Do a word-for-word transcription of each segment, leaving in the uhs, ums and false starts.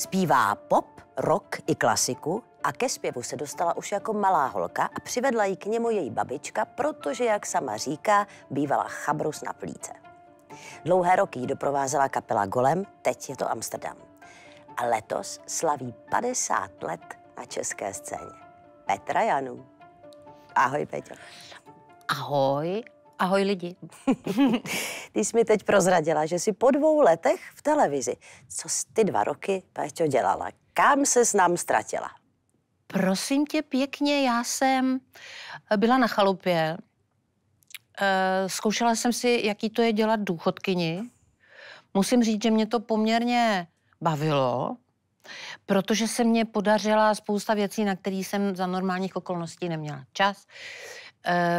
Zpívá pop, rock i klasiku a ke zpěvu se dostala už jako malá holka a přivedla ji k němu její babička, protože, jak sama říká, bývala chabrus na plíce. Dlouhé roky ji doprovázela kapela Golem, teď je to Amsterdam. A letos slaví padesát let na české scéně. Petra Janů. Ahoj, Peťo. Ahoj. Ahoj lidi. Ty jsi mi teď prozradila, že jsi po dvou letech v televizi. Co jsi ty dva roky, Péťo, dělala? Kam se s námi ztratila? Prosím tě pěkně, já jsem byla na chalupě. Zkoušela jsem si, jaký to je dělat důchodkyni. Musím říct, že mě to poměrně bavilo, protože se mně podařila spousta věcí, na které jsem za normálních okolností neměla čas.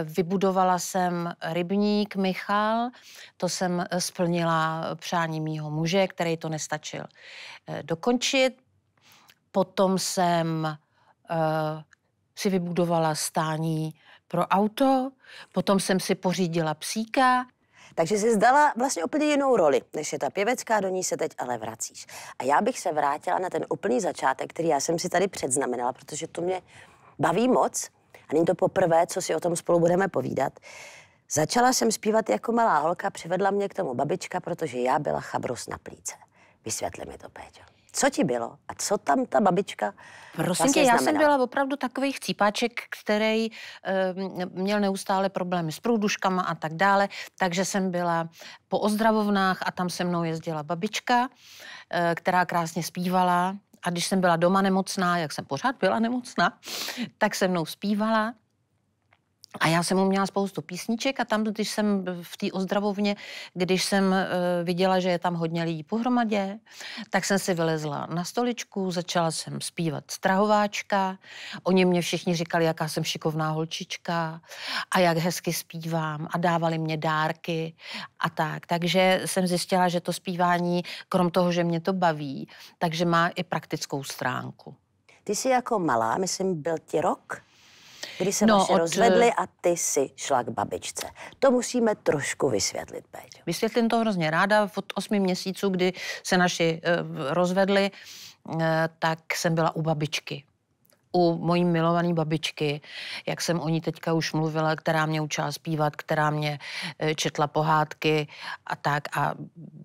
Vybudovala jsem rybník Michal, to jsem splnila přání mýho muže, který to nestačil dokončit. Potom jsem si vybudovala stání pro auto, potom jsem si pořídila psíka. Takže jsi zdala vlastně úplně jinou roli, než je ta pěvecká, do ní se teď ale vracíš. A já bych se vrátila na ten úplný začátek, který já jsem si tady předznamenala, protože to mě baví moc. A není to poprvé, co si o tom spolu budeme povídat. Začala jsem zpívat jako malá holka, přivedla mě k tomu babička, protože já byla chabrus na plíce. Vysvětli mi to, Péťo. Co ti bylo a co tam ta babička Prosím vlastně tě, já znamenala? Jsem byla opravdu takový chcípáček, který e, měl neustále problémy s průduškama a tak dále, takže jsem byla po ozdravovnách a tam se mnou jezdila babička, e, která krásně zpívala. A když jsem byla doma nemocná, jak jsem pořád byla nemocná, tak se mnou zpívala. A já jsem uměla spoustu písniček a tam, když jsem v té ozdravovně, když jsem e, viděla, že je tam hodně lidí pohromadě, tak jsem si vylezla na stoličku, začala jsem zpívat Strahováčka. Oni mě všichni říkali, jaká jsem šikovná holčička a jak hezky zpívám a dávali mě dárky a tak. Takže jsem zjistila, že to zpívání, krom toho, že mě to baví, takže má i praktickou stránku. Ty jsi jako malá, myslím, byl ti rok? Když se no, vaše od... rozvedli a ty si šla k babičce. To musíme trošku vysvětlit, Péťo. Vysvětlím to hrozně ráda. Od osmi měsíců, kdy se naši uh, rozvedli, uh, tak jsem byla u babičky. U mojí milované babičky, jak jsem o ní teďka už mluvila, která mě učila zpívat, která mě uh, četla pohádky a tak. A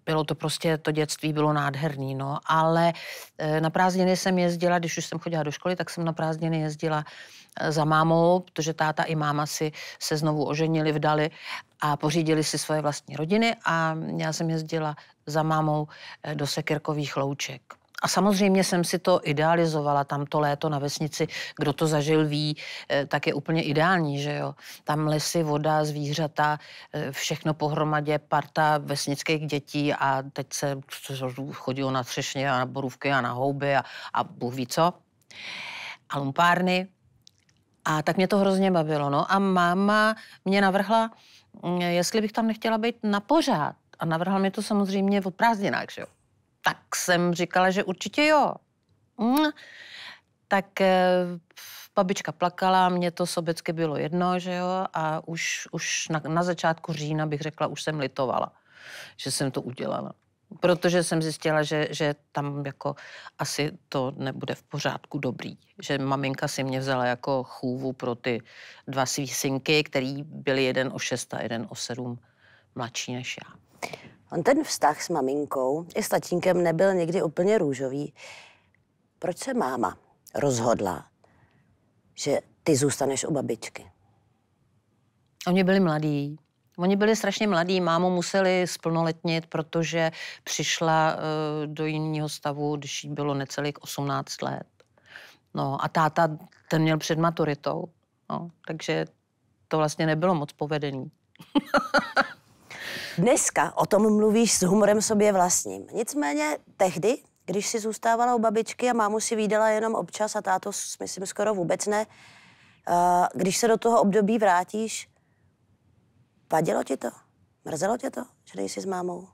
bylo to prostě, to dětství bylo nádherný, no. Ale uh, na prázdniny jsem jezdila, když už jsem chodila do školy, tak jsem na prázdniny jezdila za mámou, protože táta i máma si se znovu oženili, vdali a pořídili si svoje vlastní rodiny a já jsem jezdila za mámou do Sekyrkových Louček. A samozřejmě jsem si to idealizovala, tam to léto na vesnici, kdo to zažil ví, tak je úplně ideální, že jo. Tam lesy, voda, zvířata, všechno pohromadě, parta vesnických dětí a teď se chodilo na třešně a na borůvky a na houby a, a bůh ví co, a lumpárny. A tak mě to hrozně bavilo. No. A máma mě navrhla, jestli bych tam nechtěla být na pořád. A navrhla mi to samozřejmě o prázdninách, že jo. Tak jsem říkala, že určitě jo. Mm. Tak eh, babička plakala, mě to sobecky bylo jedno, že jo. A už, už na, na začátku října bych řekla, už jsem litovala, že jsem to udělala. Protože jsem zjistila, že, že tam jako asi to nebude v pořádku dobrý. Že maminka si mě vzala jako chůvu pro ty dva svý synky, který byli jeden o šest a jeden o sedm mladší než já. On ten vztah s maminkou i s tatínkem nebyl někdy úplně růžový. Proč se máma rozhodla, že ty zůstaneš u babičky? Oni byli mladí. Oni byli strašně mladí, mámu museli splnoletnit, protože přišla uh, do jiného stavu, když jí bylo necelých osmnáct let. No a táta, ten měl před maturitou, no, takže to vlastně nebylo moc povedený. Dneska o tom mluvíš s humorem sobě vlastním. Nicméně tehdy, když si zůstávala u babičky a mámu si viděla jenom občas a táto, myslím, skoro vůbec ne, uh, když se do toho období vrátíš, vadilo ti to? Mrzelo tě to, že nejsi s mámou?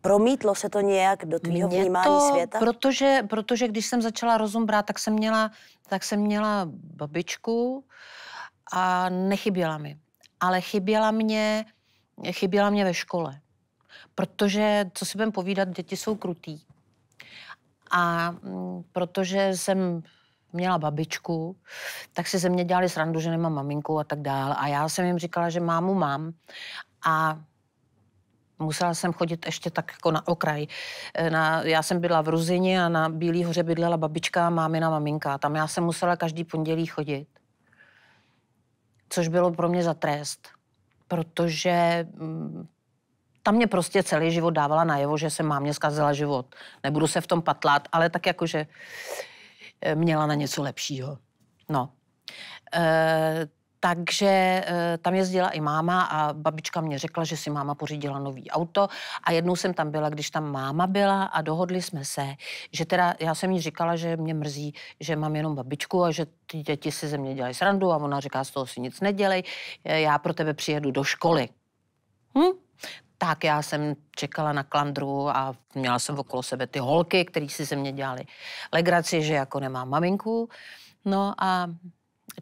Promítlo se to nějak do tvýho Mě vnímání to, světa? Protože, protože když jsem začala rozum brát, tak jsem měla, tak jsem měla babičku a nechyběla mi. Ale chyběla mě, chyběla mě ve škole. Protože, co si budem povídat, děti jsou krutý. A protože jsem měla babičku, tak si ze mě dělali srandu, že nemám maminku a tak dál. A já jsem jim říkala, že mámu mám. A musela jsem chodit ještě tak jako na okraj. Na, já jsem bydla v Ruzině a na Bílý hoře bydlela babička a mámina maminka. Tam já jsem musela každý pondělí chodit. Což bylo pro mě za trest. Protože tam mě prostě celý život dávala najevo, že jsem mámě zkazila život. Nebudu se v tom patlat, ale tak jakože měla na něco lepšího. No. E, takže e, tam jezdila i máma a babička mě řekla, že si máma pořídila nový auto a jednou jsem tam byla, když tam máma byla a dohodli jsme se, že teda já jsem jí říkala, že mě mrzí, že mám jenom babičku a že ty děti si ze mě dělají srandu a ona říká, z toho si nic nedělej, já pro tebe přijedu do školy. Hm? Tak já jsem čekala na klandru a měla jsem okolo sebe ty holky, který si ze mě dělali legraci, že jako nemám maminku. No a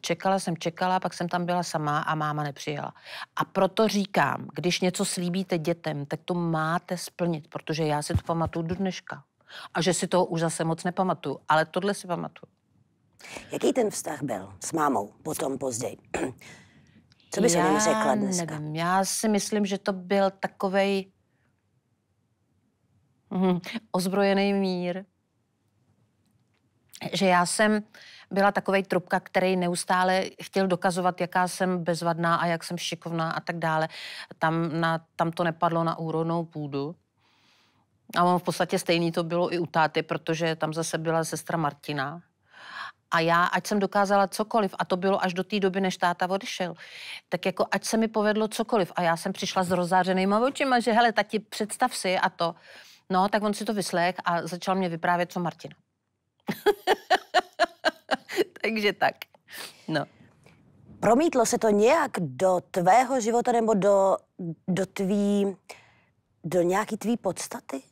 čekala jsem, čekala, pak jsem tam byla sama a máma nepřijela. A proto říkám, když něco slíbíte dětem, tak to máte splnit, protože já si to pamatuju do dneška. A že si toho už zase moc nepamatuju, ale tohle si pamatuju. Jaký ten vztah byl s mámou potom později? Co bys o něm řekla dneska? Nevím, já si myslím, že to byl takovej mm, ozbrojený mír. Že já jsem byla takovej trubka, který neustále chtěl dokazovat, jaká jsem bezvadná a jak jsem šikovná a tak dále. Tam, na, tam to nepadlo na úrodnou půdu. A on v podstatě stejný to bylo i u táty, protože tam zase byla sestra Martina. A já, ať jsem dokázala cokoliv, a to bylo až do té doby, než táta odešel, tak jako ať se mi povedlo cokoliv. A já jsem přišla s rozzářenýma očima, že hele, tati, představ si a to. No, tak on si to vyslech a začal mě vyprávět, co Martina. Takže tak. No. Promítlo se to nějak do tvého života nebo do, do tvý, do nějaký tvý podstaty?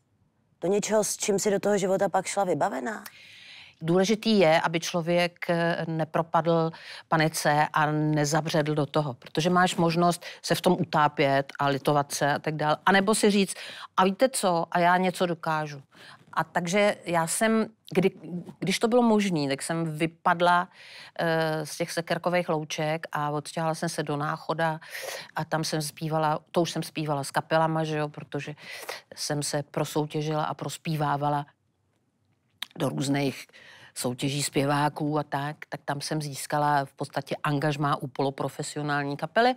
Do něčeho, s čím si do toho života pak šla vybavená? Důležitý je, aby člověk nepropadl panice a nezabředl do toho, protože máš možnost se v tom utápět a litovat se a tak dále. A nebo si říct, a víte co, a já něco dokážu. A takže já jsem, kdy, když to bylo možné, tak jsem vypadla e, z těch sekerkových louček a odstěhala jsem se do Náchoda a tam jsem zpívala, to už jsem zpívala s kapelama, že jo, protože jsem se prosoutěžila a prospívávala do různých soutěží zpěváků a tak, tak tam jsem získala v podstatě angažmá u poloprofesionální kapely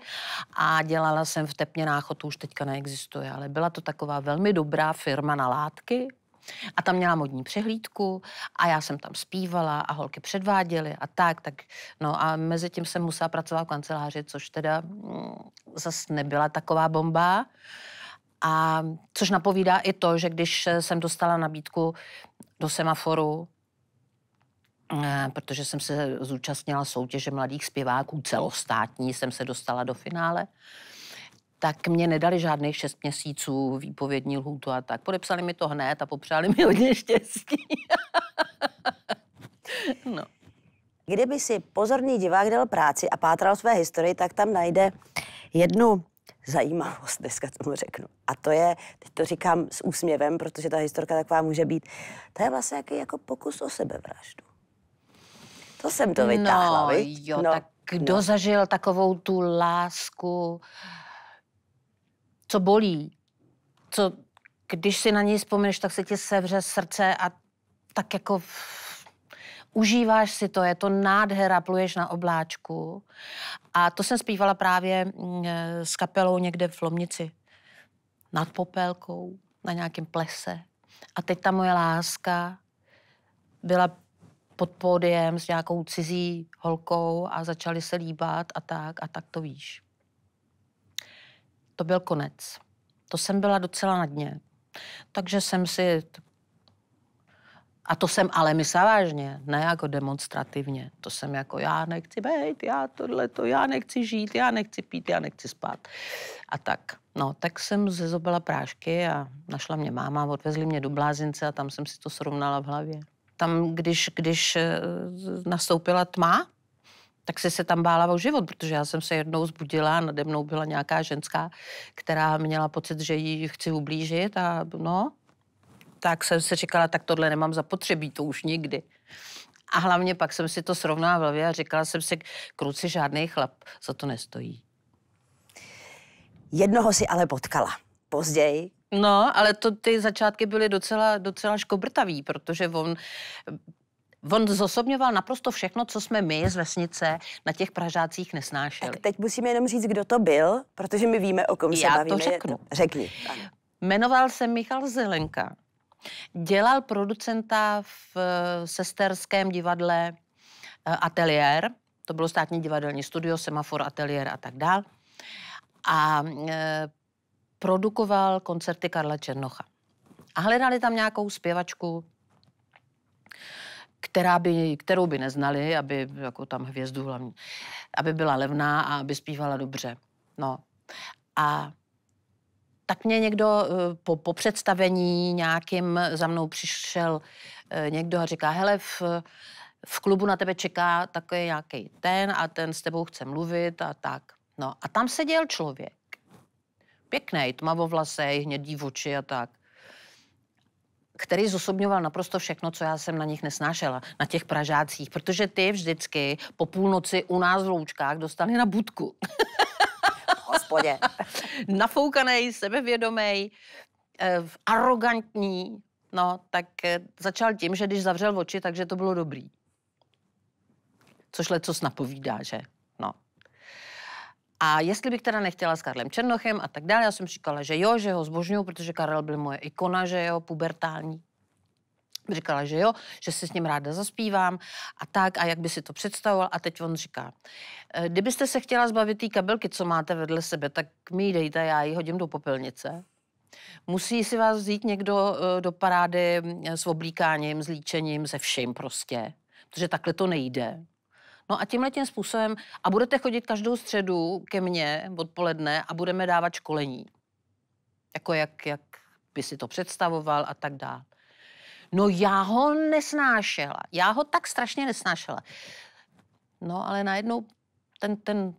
a dělala jsem v Tepně Náchod, to už teďka neexistuje, ale byla to taková velmi dobrá firma na látky a tam měla modní přehlídku a já jsem tam zpívala a holky předváděly a tak, tak no a mezi tím jsem musela pracovat v kanceláři, což teda mm, zase nebyla taková bomba. A což napovídá i to, že když jsem dostala nabídku do Semaforu, protože jsem se zúčastnila soutěže mladých zpěváků celostátní, jsem se dostala do finále, tak mě nedali žádných šest měsíců výpovědní lhůtu a tak. Podepsali mi to hned a popřáli mi hodně štěstí. No. Kdyby si pozorný divák dal práci a pátral své historii, tak tam najde jednu zajímavost, dneska tomu řeknu. A to je, teď to říkám s úsměvem, protože ta historka taková může být, to je vlastně jaký jako pokus o sebevraždu. To jsem to vytáhla, no, viď? Jo, no, tak kdo no. zažil takovou tu lásku, co bolí, co, když si na něj vzpomeneš, tak se ti sevře srdce a tak jako užíváš si to, je to nádhera, pluješ na obláčku. A to jsem zpívala právě s kapelou někde v Lomnici. Nad Popelkou, na nějakém plese. A teď ta moje láska byla pod pódiem s nějakou cizí holkou a začali se líbat a tak, a tak to víš. To byl konec. To jsem byla docela na dně. Takže jsem si... A to jsem ale myslela vážně, ne jako demonstrativně. To jsem jako, já nechci být, já tohleto, já nechci žít, já nechci pít, já nechci spát. A tak. No, tak jsem zezobala prášky a našla mě máma, odvezli mě do blázince a tam jsem si to srovnala v hlavě. Tam, když, když nastoupila tma, tak si se tam bála o život, protože já jsem se jednou zbudila a nade mnou byla nějaká ženská, která měla pocit, že jí chci ublížit a no... tak jsem si říkala, tak tohle nemám zapotřebí, to už nikdy. A hlavně pak jsem si to srovnala v hlavě a říkala jsem si, kruci, žádný chlap za to nestojí. Jednoho si ale potkala později. No, ale to ty začátky byly docela, docela škobrtavý, protože on, on zosobňoval naprosto všechno, co jsme my z vesnice na těch Pražácích nesnášeli. Tak teď musíme jenom říct, kdo to byl, protože my víme, o kom se bavíme. Já to řeknu. Řekni. Jmenoval se Michal Zelenka. Dělal producenta v sesterském divadle Atelier. To bylo státní divadelní studio, Semafor, Atelier a tak dál. A e, produkoval koncerty Karla Černocha. A hledali tam nějakou zpěvačku, která by, kterou by neznali, aby jako tam hvězdu hlavně, aby byla levná a aby zpívala dobře. No. A tak mě někdo po, po představení nějakým za mnou přišel někdo a říká, hele, v, v klubu na tebe čeká takový nějaký ten a ten s tebou chce mluvit a tak. No a tam seděl člověk. Pěkný, tmavovlasej, hnědý oči a tak. Který zosobňoval naprosto všechno, co já jsem na nich nesnášela, na těch Pražácích. Protože ty vždycky po půlnoci u nás v Loučkách dostali na budku. Hospodě. Nafoukanej, sebevědomý, arrogantní. No, tak začal tím, že když zavřel oči, takže to bylo dobrý. Což lecos napovídá, že? No. A jestli bych teda nechtěla s Karlem Černochem a tak dále, já jsem říkala, že jo, že ho zbožňuju, protože Karel byl moje ikona, že jo, pubertální. Říkala, že jo, že si s ním ráda zaspívám a tak, a jak by si to představoval. A teď on říká, kdybyste se chtěla zbavit té kabelky, co máte vedle sebe, tak mi ji dejte, já ji hodím do popelnice. Musí si vás vzít někdo do parády s oblíkáním, s líčením, se vším prostě, protože takhle to nejde. No a tímhletím způsobem, a budete chodit každou středu ke mně odpoledne a budeme dávat školení. Jako jak, jak by si to představoval a tak dále. No já ho nesnášela. Já ho tak strašně nesnášela. No ale najednou ten, ten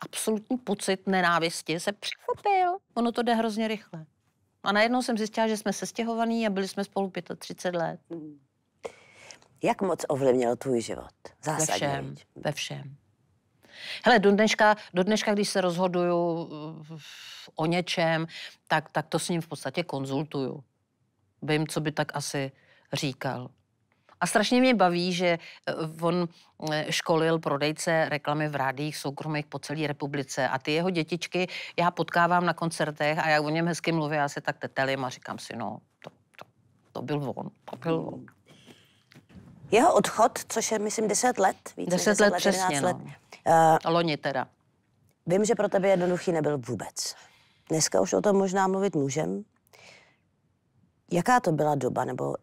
absolutní pocit nenávisti se přechopil. Ono to jde hrozně rychle. A najednou jsem zjistila, že jsme sestěhovaní a byli jsme spolu třicet pět let. Jak moc ovlivnil tvůj život? Zásadně. Ve všem, ve všem. Hele, do dneška, do dneška, když se rozhoduju o něčem, tak, tak to s ním v podstatě konzultuju. Vím, co by tak asi říkal. A strašně mě baví, že on školil prodejce reklamy v rádiích soukromých po celé republice a ty jeho dětičky já potkávám na koncertech a já o něm hezky mluvím, já se tak tetelím a říkám si, no, to, to, to byl on, to byl on. Jeho odchod, což je, myslím, deset let. Víc deset, deset let, let přesně, let. No. Uh, Loni teda. Vím, že pro tebe jednoduchý nebyl vůbec. Dneska už o tom možná mluvit můžem. Jaká to byla doba, nebo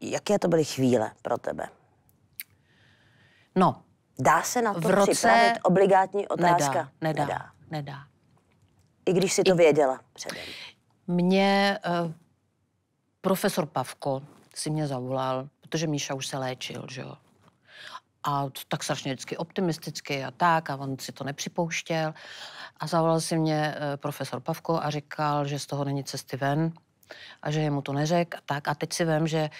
jaké to byly chvíle pro tebe? No. Dá se na to roce... připravit obligátní otázka? Nedá, nedá, nedá. nedá. I když si to I... věděla předem. Mě uh, profesor Pavko si mě zavolal, protože Míša už se léčil, že jo. A tak strašně vždycky optimisticky a tak, a on si to nepřipouštěl. A zavolal si mě profesor Pavko a říkal, že z toho není cesty ven a že jemu to neřekl a tak. A teď si vím, že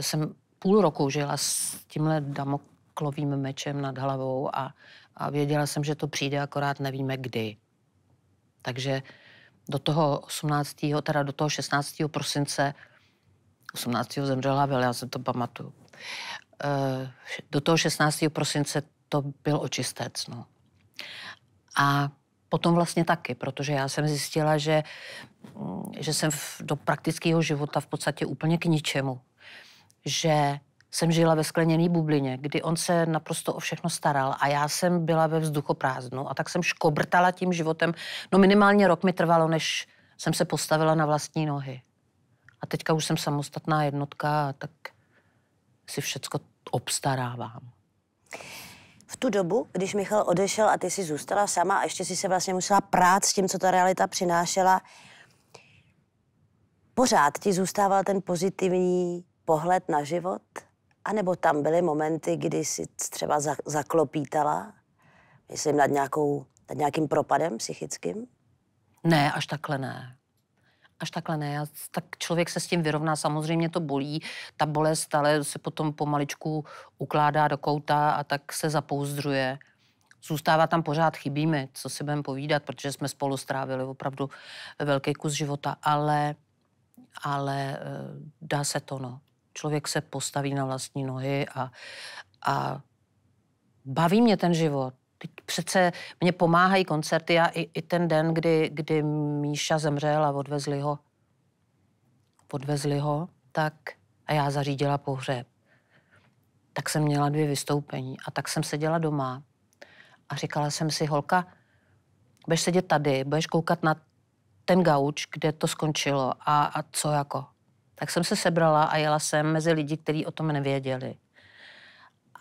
jsem půl roku žila s tímhle damoklovým mečem nad hlavou a, a věděla jsem, že to přijde, akorát nevíme kdy. Takže do toho osmnáctého, teda do toho šestnáctého prosince osmnáctého zemřela, ale já se to pamatuju. Do toho šestnáctého prosince to byl očistec. No. A potom vlastně taky, protože já jsem zjistila, že, že jsem v, do praktického života v podstatě úplně k ničemu. Že jsem žila ve skleněné bublině, kdy on se naprosto o všechno staral a já jsem byla ve vzduchoprázdnu a tak jsem škobrtala tím životem. No minimálně rok mi trvalo, než jsem se postavila na vlastní nohy. A teďka už jsem samostatná jednotka a tak si všecko obstarávám. V tu dobu, když Michal odešel a ty jsi zůstala sama a ještě si se vlastně musela prát s tím, co ta realita přinášela, pořád ti zůstával ten pozitivní pohled na život? A nebo tam byly momenty, kdy jsi třeba zaklopítala, myslím, nad, nějakou, nad nějakým propadem psychickým? Ne, až takhle ne. Až takhle ne. Tak člověk se s tím vyrovná. Samozřejmě to bolí, ta bolest, ale se potom pomaličku ukládá do kouta a tak se zapouzdřuje. Zůstává tam pořád, chybí mi, co si budeme povídat, protože jsme spolu strávili opravdu velký kus života, ale, ale dá se to, no. Člověk se postaví na vlastní nohy a, a baví mě ten život. Teď přece mě pomáhají koncerty. Já i, i ten den, kdy, kdy Míša zemřel a odvezli ho, odvezli ho, tak a já zařídila pohřeb. Tak jsem měla dvě vystoupení a tak jsem seděla doma a říkala jsem si, holka, budeš sedět tady, budeš koukat na ten gauč, kde to skončilo a, a co jako. Tak jsem se sebrala a jela jsem mezi lidi, kteří o tom nevěděli.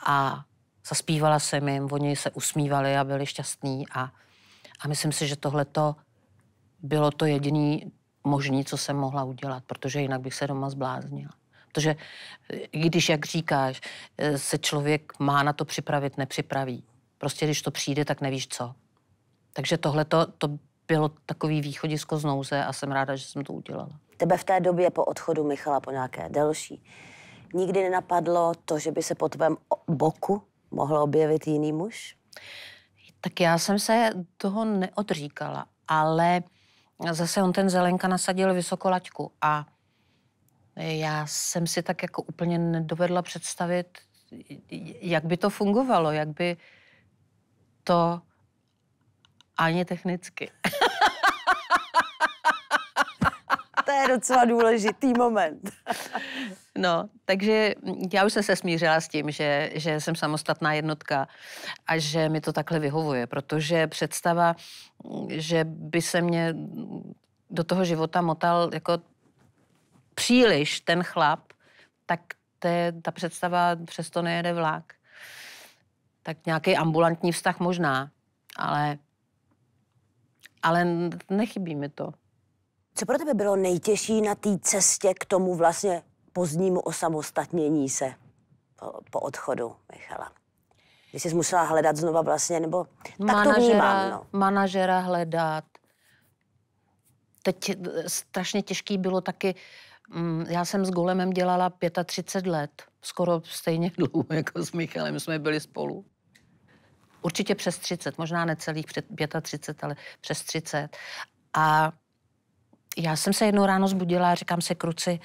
A zaspívala jsem jim, oni se usmívali a byli šťastní a, a myslím si, že tohleto bylo to jediné možné, co jsem mohla udělat, protože jinak bych se doma zbláznila. Protože i když, jak říkáš, se člověk má na to připravit, nepřipraví. Prostě když to přijde, tak nevíš co. Takže tohleto to bylo takový východisko z nouze a jsem ráda, že jsem to udělala. Tebe v té době po odchodu Michala, po nějaké delší, nikdy nenapadlo to, že by se po tvém boku mohl objevit jiný muž? Tak já jsem se toho neodříkala, ale zase on ten Zelenka nasadil vysoko laťku a já jsem si tak jako úplně nedovedla představit, jak by to fungovalo, jak by to ani technicky. To je docela důležitý moment. No, takže já už jsem se smířila s tím, že, že jsem samostatná jednotka a že mi to takhle vyhovuje, protože představa, že by se mě do toho života motal jako příliš ten chlap, tak te, ta představa přesto nejede vlak. Tak nějaký ambulantní vztah možná, ale, ale nechybí mi to. Co pro tebe bylo nejtěžší na té cestě k tomu vlastně pozdnímu osamostatnění se po, po odchodu Michala? Když jsi musela hledat znova vlastně, nebo tak to vnímám, no. Manažera hledat. Teď strašně těžký bylo taky, já jsem s Golemem dělala třicet pět let, skoro stejně dlouho jako s Michalem jsme byli spolu. Určitě přes třicet, možná necelých třicet pět, ale přes třicet. A já jsem se jednou ráno zbudila a říkám si, kruci,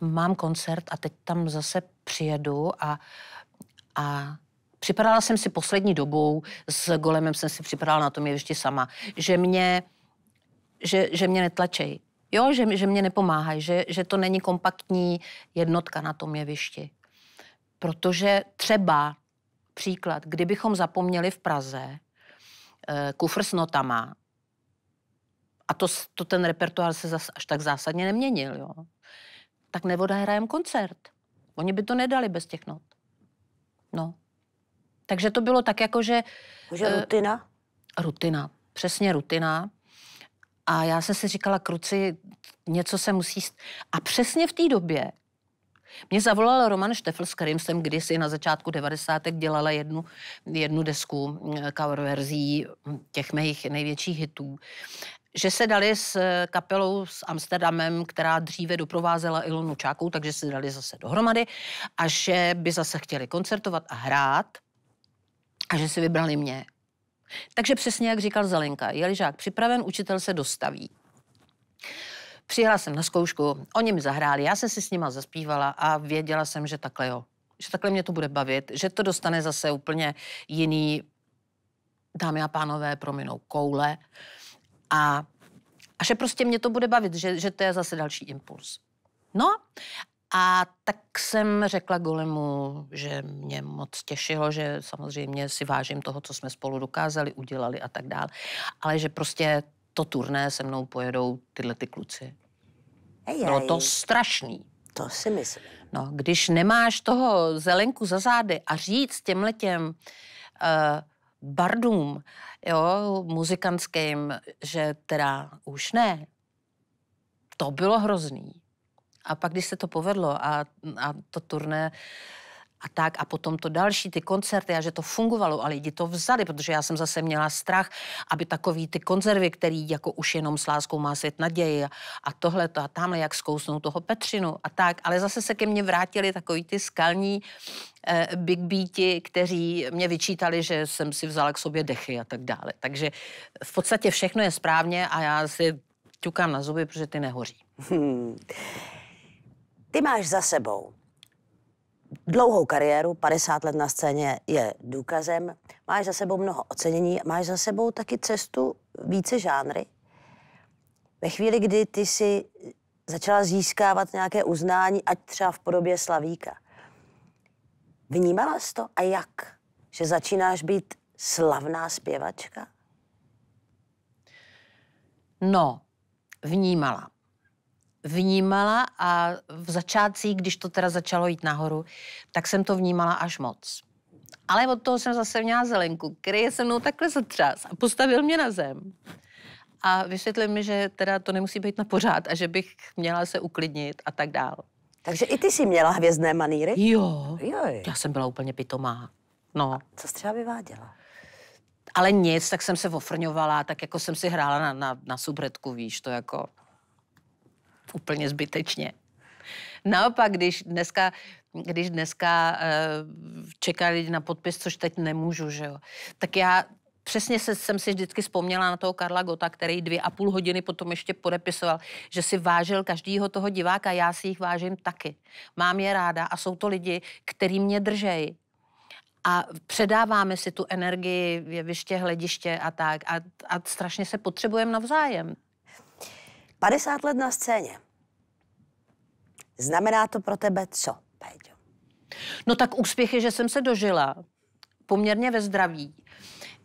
mám koncert a teď tam zase přijedu a, a připadala jsem si poslední dobou, s Golemem jsem si připadala na tom jevišti sama, že mě, že, že mě netlačejí, jo, že, že mě nepomáhají, že, že to není kompaktní jednotka na tom jevišti. Protože třeba, příklad, kdybychom zapomněli v Praze e, kufr s notama, a to, to ten repertoár se zas, až tak zásadně neměnil, jo. Tak neodehrajem koncert. Oni by to nedali bez těch not. No. Takže to bylo tak jako, že... Že e, rutina? Rutina. Přesně rutina. A já jsem si říkala, kruci, něco se musí... St a přesně v té době mě zavolal Roman Štefl, s kterým jsem kdysi na začátku devadesátek dělala jednu, jednu desku cover verzí těch mých největších hitů. Že se dali s kapelou s Amsterdamem, která dříve doprovázela Ilonu Čákovou, takže se dali zase dohromady a že by zase chtěli koncertovat a hrát a že si vybrali mě. Takže přesně, jak říkal Zelenka, je-li žák připraven, učitel se dostaví. Přijela jsem na zkoušku, oni mi zahráli, já jsem si s nima zazpívala a věděla jsem, že takhle jo, že takhle mě to bude bavit, že to dostane zase úplně jiný, dámy a pánové, prominou, koule. A, a že prostě mě to bude bavit, že, že to je zase další impuls. No a tak jsem řekla Golemu, že mě moc těšilo, že samozřejmě si vážím toho, co jsme spolu dokázali, udělali a tak dále, ale že prostě to turné se mnou pojedou tyhle ty kluci. Ejaj. Bylo to strašný. To si myslím. No, když nemáš toho Zelenku za zády a říct těmhletěm uh, bardům, jo, muzikantským, že teda už ne. To bylo hrozný. A pak, když se to povedlo a, a to turné a tak. A potom to další, ty koncerty, a že to fungovalo a lidi to vzali, protože já jsem zase měla strach, aby takový ty konzervy, který jako už jenom s láskou má svět naději a, a tohle a tamhle, jak zkousnou toho Petřinu a tak. Ale zase se ke mně vrátili takový ty skalní eh, big beati, kteří mě vyčítali, že jsem si vzala k sobě dechy a tak dále. Takže v podstatě všechno je správně a já si ťukám na zuby, protože ty nehoří. Hmm. Ty máš za sebou dlouhou kariéru, padesát let na scéně je důkazem. Máš za sebou mnoho ocenění, máš za sebou taky cestu více žánry. Ve chvíli, kdy ty si začala získávat nějaké uznání, ať třeba v podobě slavíka, vnímala jsi to a jak? Že začínáš být slavná zpěvačka? No, vnímala. Vnímala a v začátcích, když to teda začalo jít nahoru, tak jsem to vnímala až moc. Ale od toho jsem zase měla Zelenku, který je se mnou takhle zatřás a postavil mě na zem. A vysvětlil mi, že teda to nemusí být na pořád a že bych měla se uklidnit a tak dál. Takže i ty jsi měla hvězdné manýry? Jo, Joj. já jsem byla úplně pitomá. No. A co jsi třeba vyváděla? Ale nic, tak jsem se ofrňovala, tak jako jsem si hrála na, na, na subredku, víš, to jako... Úplně zbytečně. Naopak, když dneska, když dneska uh, čeká lidi na podpis, což teď nemůžu, že jo, tak já přesně se, jsem si vždycky vzpomněla na toho Karla Gota, který dvě a půl hodiny potom ještě podepisoval, že si vážil každýho toho diváka, já si jich vážím taky. Mám je ráda a jsou to lidi, který mě držejí. A předáváme si tu energii, jeviště, hlediště a tak. A, a strašně se potřebujeme navzájem. padesát let na scéně. Znamená to pro tebe co, Péťo? No tak úspěch je, že jsem se dožila. Poměrně ve zdraví.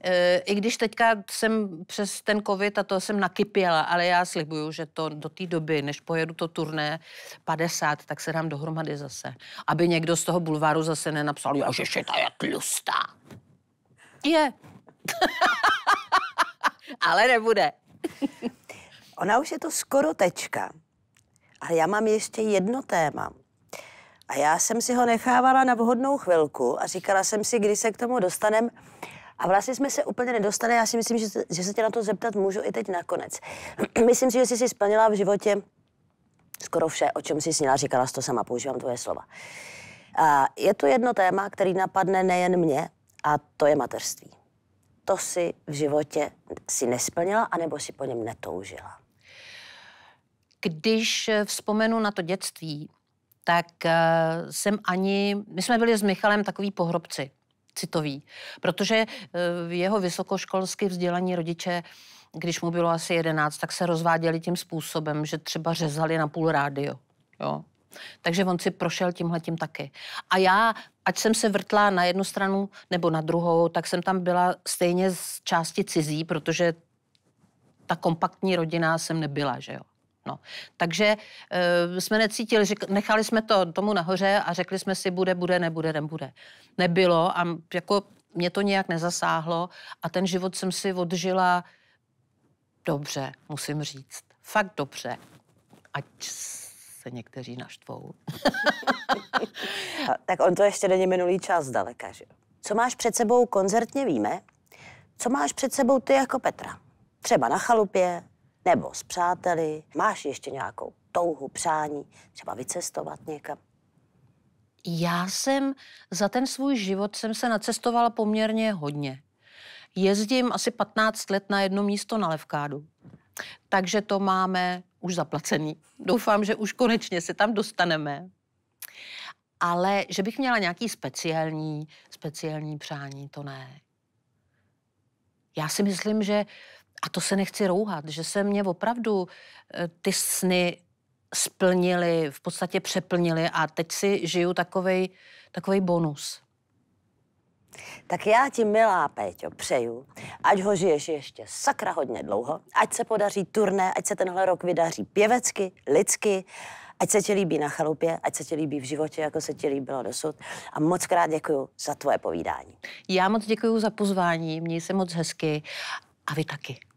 E, I když teďka jsem přes ten covid a to jsem nakypěla, ale já slibuju, že to do té doby, než pojedu to turné padesát, tak se dám dohromady zase. Aby někdo z toho bulváru zase nenapsal, jo, že ještě ta je tlustá. Je. Ale nebude. Ona už je to skoro tečka, ale já mám ještě jedno téma. A já jsem si ho nechávala na vhodnou chvilku a říkala jsem si, kdy se k tomu dostanem. A vlastně jsme se úplně nedostali, já si myslím, že, že se tě na to zeptat můžu i teď nakonec. Myslím si, že jsi si splnila v životě skoro vše, o čem jsi snila, říkala jsi to sama, používám tvoje slova. A je to jedno téma, který napadne nejen mě, a to je mateřství. To si v životě si nesplnila, anebo si po něm netoužila? Když vzpomenu na to dětství, tak uh, jsem ani... My jsme byli s Michalem takový pohrobci, citoví, protože uh, jeho vysokoškolsky vzdělaní rodiče, když mu bylo asi jedenáct, tak se rozváděli tím způsobem, že třeba řezali na půl rádio. Jo. Takže on si prošel tímhletím taky. A já, ať jsem se vrtla na jednu stranu nebo na druhou, tak jsem tam byla stejně z části cizí, protože ta kompaktní rodina jsem nebyla, že jo. No. Takže e, jsme necítili, řek, nechali jsme to tomu nahoře a řekli jsme si, bude, bude, nebude, nebude. Nebylo a jako mě to nějak nezasáhlo a ten život jsem si odžila dobře, musím říct. Fakt dobře. Ať se někteří naštvou. Tak on to ještě není minulý čas zdaleka, že? Co máš před sebou koncertně víme, co máš před sebou ty jako Petra? Třeba na chalupě, nebo s přáteli, máš ještě nějakou touhu, přání, třeba vycestovat někam? Já jsem za ten svůj život jsem se nacestovala poměrně hodně. Jezdím asi patnáct let na jedno místo na Levkádu. Takže to máme už zaplacený. Doufám, že už konečně se tam dostaneme. Ale že bych měla nějaký speciální, speciální přání, to ne. Já si myslím, že, a to se nechci rouhat, že se mě opravdu ty sny splnily, v podstatě přeplnily a teď si žiju takovej, takovej bonus. Tak já ti, milá Péťo, přeju, ať ho žiješ ještě sakra hodně dlouho, ať se podaří turné, ať se tenhle rok vydaří pěvecky, lidsky, ať se ti líbí na chalupě, ať se ti líbí v životě, jako se ti líbilo dosud. A moc krát děkuju za tvoje povídání. Já moc děkuju za pozvání, měj se moc hezky a vy taky.